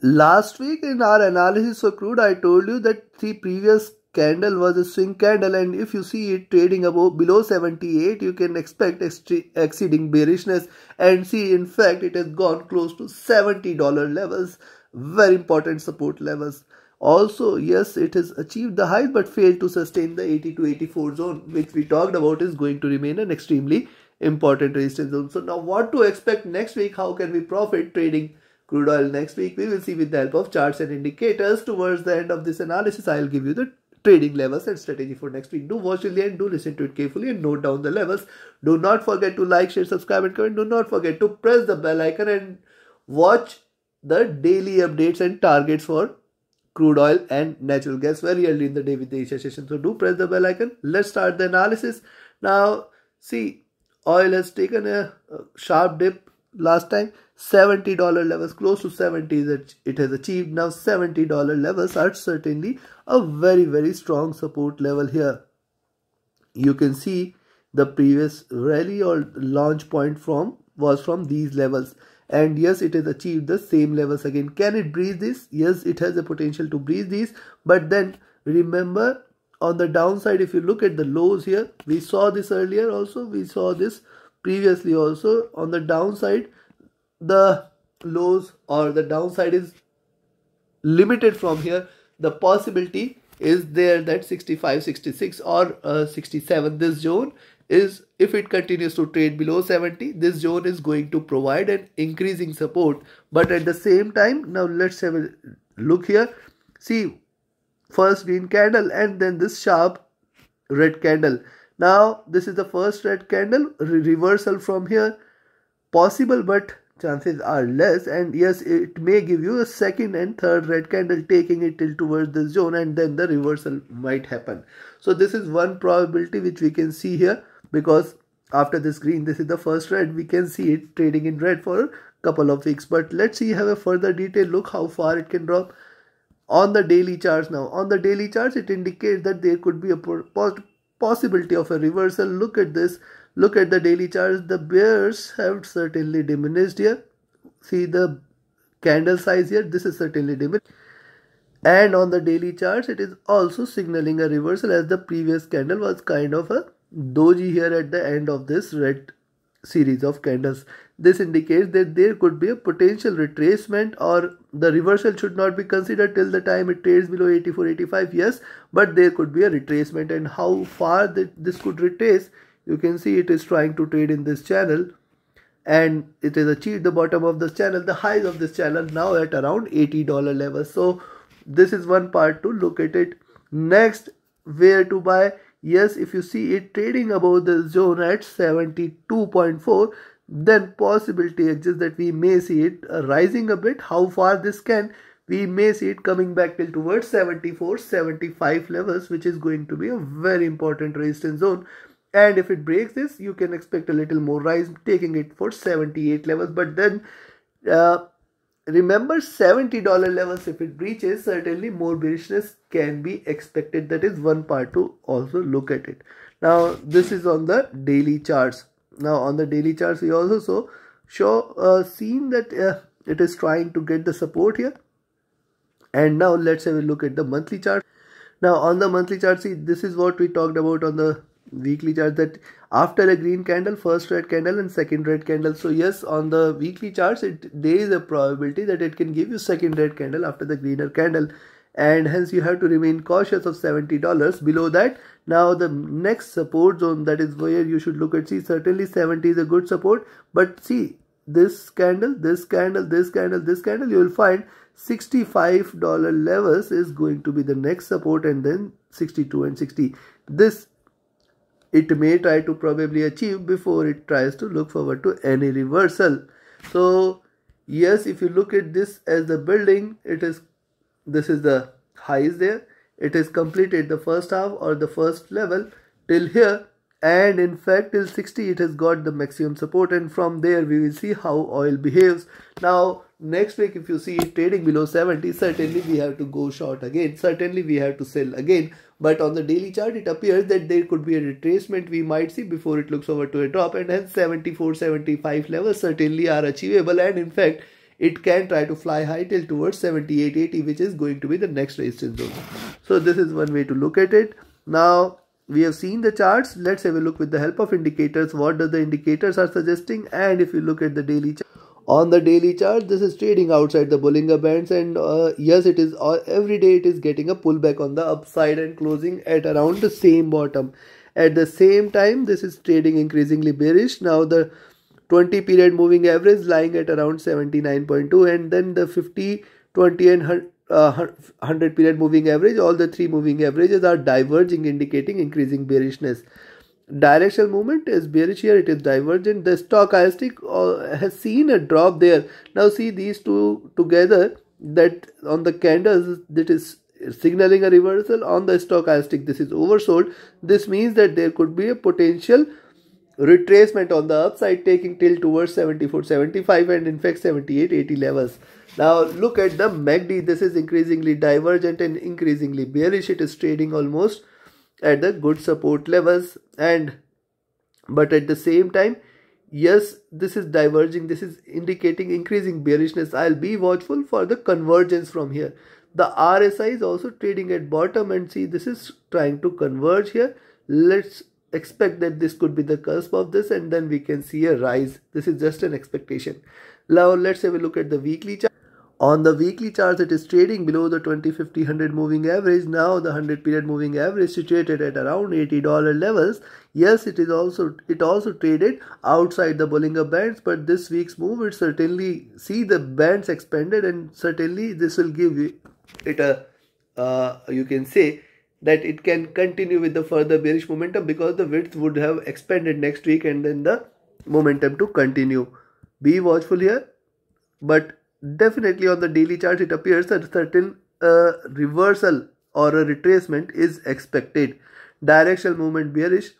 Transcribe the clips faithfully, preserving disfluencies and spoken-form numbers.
Last week in our analysis of crude, I told you that the previous candle was a swing candle, and if you see it trading above below seventy-eight, you can expect exceeding bearishness, and see in fact it has gone close to seventy dollar levels, very important support levels. Also, yes, it has achieved the highs but failed to sustain the eighty to eighty-four zone, which we talked about is going to remain an extremely important resistance zone. So now what to expect next week? How can we profit trading crude oil next week? We will see with the help of charts and indicators. Towards the end of this analysis, I will give you the trading levels and strategy for next week. Do watch till the end, do listen to it carefully and note down the levels. Do not forget to like, share, subscribe and comment. Do not forget to press the bell icon and watch the daily updates and targets for crude oil and natural gas very early in the day with the Asia session. So do press the bell icon. Let's start the analysis. Now see, oil has taken a sharp dip last time. seventy dollar levels, close to seventy that it has achieved. Now seventy dollar levels are certainly a very very strong support level here. You can see the previous rally or launch point from was from these levels, and yes, it has achieved the same levels again. Can it breach this? Yes, it has the potential to breach these, but then remember on the downside, if you look at the lows here, we saw this earlier also, we saw this previously also. On the downside, the lows or the downside is limited from here. The possibility is there that sixty-five, sixty-six or uh, sixty-seven, this zone is, if it continues to trade below seventy, this zone is going to provide an increasing support. But at the same time, now let's have a look here. See, first green candle and then this sharp red candle. Now this is the first red candle, re reversal from here possible, but chances are less, and yes, it may give you a second and third red candle taking it till towards the zone, and then the reversal might happen. So this is one probability which we can see here, because after this green, this is the first red. We can see it trading in red for a couple of weeks, but let's see, have a further detail look how far it can drop on the daily charts. Now on the daily charts, it indicates that there could be a possibility of a reversal. Look at this. Look at the daily charts. The bears have certainly diminished here. See the candle size here. This is certainly diminished. And on the daily charts, it is also signaling a reversal, as the previous candle was kind of a doji here at the end of this red series of candles. This indicates that there could be a potential retracement, or the reversal should not be considered till the time it trades below eighty-four, eighty-five. Yes, but there could be a retracement, and how far this could retrace, you can see it is trying to trade in this channel, and it has achieved the bottom of this channel, the highs of this channel, now at around eighty dollar level. So this is one part to look at it. Next, where to buy? Yes, if you see it trading above the zone at seventy-two point four, then possibility exists that we may see it rising a bit. How far this can? We may see it coming back till towards seventy-four, seventy-five levels, which is going to be a very important resistance zone. And if it breaks this, you can expect a little more rise, taking it for seventy-eight levels. But then uh, remember, seventy dollar levels, if it breaches, certainly more bearishness can be expected. That is one part to also look at it. Now, this is on the daily charts. Now, on the daily charts, we also saw, show, uh, seen that uh, it is trying to get the support here. And now, let's have a look at the monthly chart. Now, on the monthly chart, see, this is what we talked about on the weekly chart, that after a green candle, first red candle and second red candle. So yes, on the weekly charts, it there is a probability that it can give you second red candle after the greener candle, and hence you have to remain cautious of seventy dollars below that. Now the next support zone, that is where you should look at. See, certainly seventy is a good support, but see this candle, this candle, this candle, this candle, you will find sixty-five dollar levels is going to be the next support, and then sixty-two and sixty. This it may try to probably achieve before it tries to look forward to any reversal. So yes, if you look at this as the building, it is, this is the highs there. It has completed the first half or the first level till here, and in fact till sixty it has got the maximum support, and from there we will see how oil behaves. Now next week, if you see it trading below seventy, certainly we have to go short again, certainly we have to sell again. But on the daily chart, it appears that there could be a retracement we might see before it looks over to a drop, and hence seventy-four, seventy-five levels certainly are achievable, and in fact it can try to fly high till towards seventy-eight eighty, which is going to be the next resistance zone. So this is one way to look at it. Now we have seen the charts. Let's have a look with the help of indicators. What do the indicators are suggesting? And if you look at the daily chart, on the daily chart, this is trading outside the Bollinger Bands, and uh, yes, it is uh, every day it is getting a pullback on the upside and closing at around the same bottom. At the same time, this is trading increasingly bearish. Now the twenty period moving average lying at around seventy-nine point two, and then the fifty, twenty and one hundred period moving average, all the three moving averages are diverging, indicating increasing bearishness. Directional movement is bearish here, it is divergent. The stochastic has seen a drop there. Now see these two together, that on the candles that is signaling a reversal. On the stochastic this is oversold. This means that there could be a potential retracement on the upside taking till towards seventy-four seventy-five and in fact seventy-eight eighty levels. Now look at the M A C D. This is increasingly divergent and increasingly bearish. It is trading almost at the good support levels, and but at the same time, yes, this is diverging, this is indicating increasing bearishness. I'll be watchful for the convergence from here. The R S I is also trading at bottom, and see this is trying to converge here. Let's expect that this could be the cusp of this, and then we can see a rise. This is just an expectation. Now let's have a look at the weekly chart. On the weekly chart, it is trading below the twenty fifty one hundred moving average. Now the one hundred period moving average situated at around eighty dollar levels. Yes, it is also it also traded outside the Bollinger Bands, but this week's move, it certainly see the bands expanded, and certainly this will give it a uh, you can say that it can continue with the further bearish momentum, because the width would have expanded next week and then the momentum to continue. Be watchful here, but definitely on the daily chart it appears that certain uh, reversal or a retracement is expected. Directional movement bearish.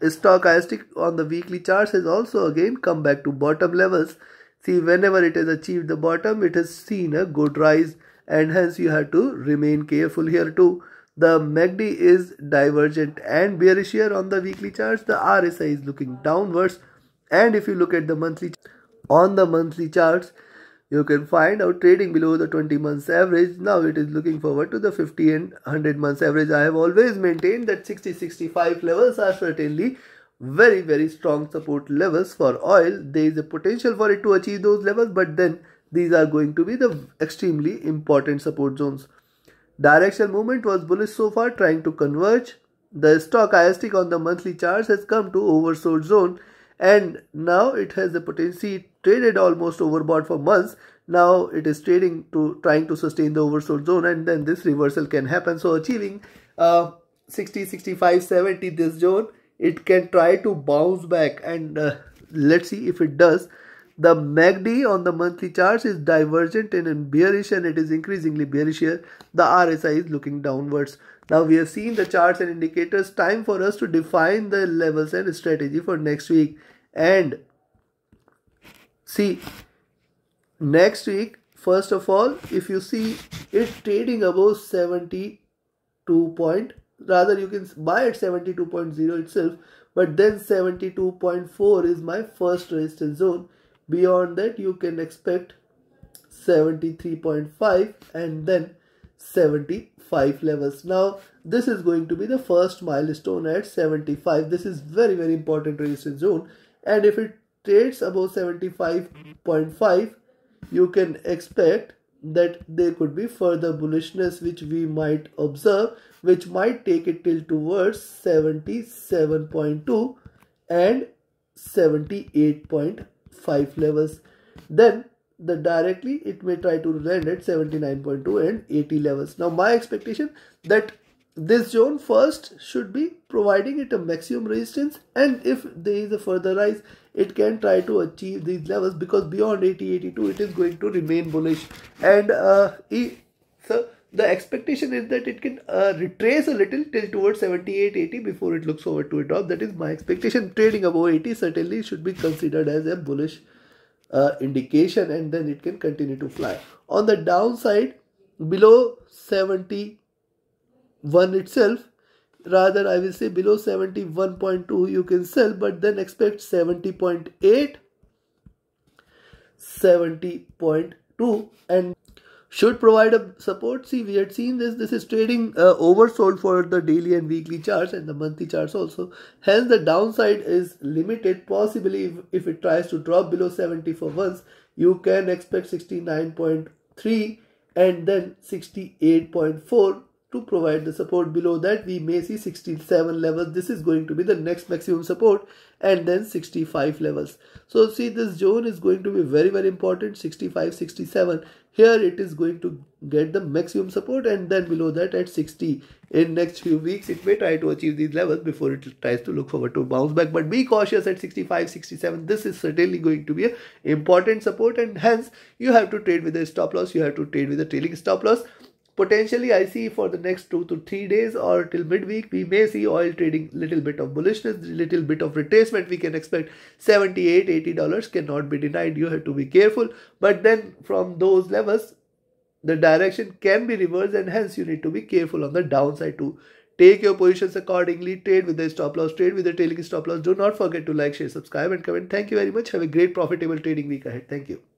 Stochastic on the weekly charts has also again come back to bottom levels. See, whenever it has achieved the bottom, it has seen a good rise, and hence you have to remain careful here too. The M A C D is divergent and bearish here on the weekly charts. The R S I is looking downwards, and if you look at the monthly, on the monthly charts, you can find out trading below the twenty months average. Now it is looking forward to the fifty and one hundred months average. I have always maintained that sixty sixty-five levels are certainly very very strong support levels for oil. There is a potential for it to achieve those levels, but then these are going to be the extremely important support zones. Directional movement was bullish so far, trying to converge. The stochastic on the monthly charts has come to oversold zone, and now it has the potential. Traded almost overbought for months. Now it is trading to trying to sustain the oversold zone, and then this reversal can happen. So achieving uh, sixty, sixty-five, seventy, this zone, it can try to bounce back, and uh, let's see if it does. The M A C D on the monthly charts is divergent and bearish, and it is increasingly bearish here. The R S I is looking downwards. Now we have seen the charts and indicators. Time for us to define the levels and strategy for next week. And see, next week, first of all, if you see it's trading above seventy-two point, rather you can buy at seventy-two point zero itself, but then seventy-two point four is my first resistance zone. Beyond that, you can expect seventy-three point five and then seventy-five levels. Now this is going to be the first milestone at seventy-five. This is very very important resistance zone, and if it trades above seventy-five point five, you can expect that there could be further bullishness which we might observe, which might take it till towards seventy-seven point two and seventy-eight point five levels. Then the directly it may try to land at seventy-nine point two and eighty levels. Now my expectation that this zone first should be providing it a maximum resistance, and if there is a further rise, it can try to achieve these levels, because beyond eighty eighty-two it is going to remain bullish, and uh, so the expectation is that it can uh, retrace a little till towards seventy-eight eighty before it looks over to a drop. That is my expectation. Trading above eighty certainly should be considered as a bullish uh, indication, and then it can continue to fly. On the downside, below seventy-one itself, rather I will say below seventy-one point two you can sell, but then expect seventy point eight, seventy point two and should provide a support. See, we had seen this. This is trading uh, oversold for the daily and weekly charts and the monthly charts also. Hence, the downside is limited. Possibly, if, if it tries to drop below seventy for once, you can expect sixty-nine point three and then sixty-eight point four to provide the support. Below that, we may see sixty-seven levels. This is going to be the next maximum support, and then sixty-five levels. So see, this zone is going to be very, very important. sixty-five, sixty-seven. Here it is going to get the maximum support, and then below that at sixty. In next few weeks, it may try to achieve these levels before it tries to look forward to bounce back. But be cautious at sixty-five, sixty-seven. This is certainly going to be an important support, and hence you have to trade with a stop loss. You have to trade with a trailing stop loss. Potentially, I see for the next two to three days or till midweek, we may see oil trading little bit of bullishness, little bit of retracement. We can expect seventy-eight, eighty dollars cannot be denied. You have to be careful. But then from those levels, the direction can be reversed, and hence you need to be careful on the downside too. Take your positions accordingly. Trade with the stop loss. Trade with the trailing stop loss. Do not forget to like, share, subscribe, and comment. Thank you very much. Have a great profitable trading week ahead. Thank you.